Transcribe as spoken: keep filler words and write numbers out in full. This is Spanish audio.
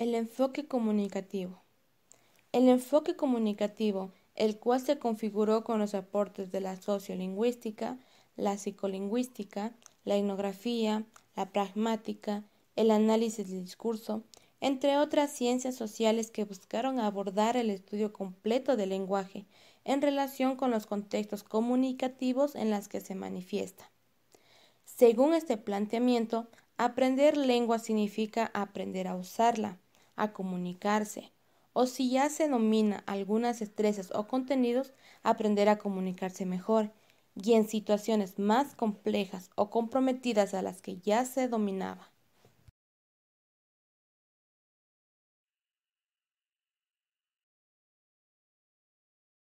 El enfoque comunicativo. El enfoque comunicativo, el cual se configuró con los aportes de la sociolingüística, la psicolingüística, la etnografía, la pragmática, el análisis del discurso, entre otras ciencias sociales que buscaron abordar el estudio completo del lenguaje en relación con los contextos comunicativos en los que se manifiesta. Según este planteamiento, aprender lengua significa aprender a usarla, a comunicarse, o si ya se domina algunas destrezas o contenidos, aprender a comunicarse mejor, y en situaciones más complejas o comprometidas a las que ya se dominaba.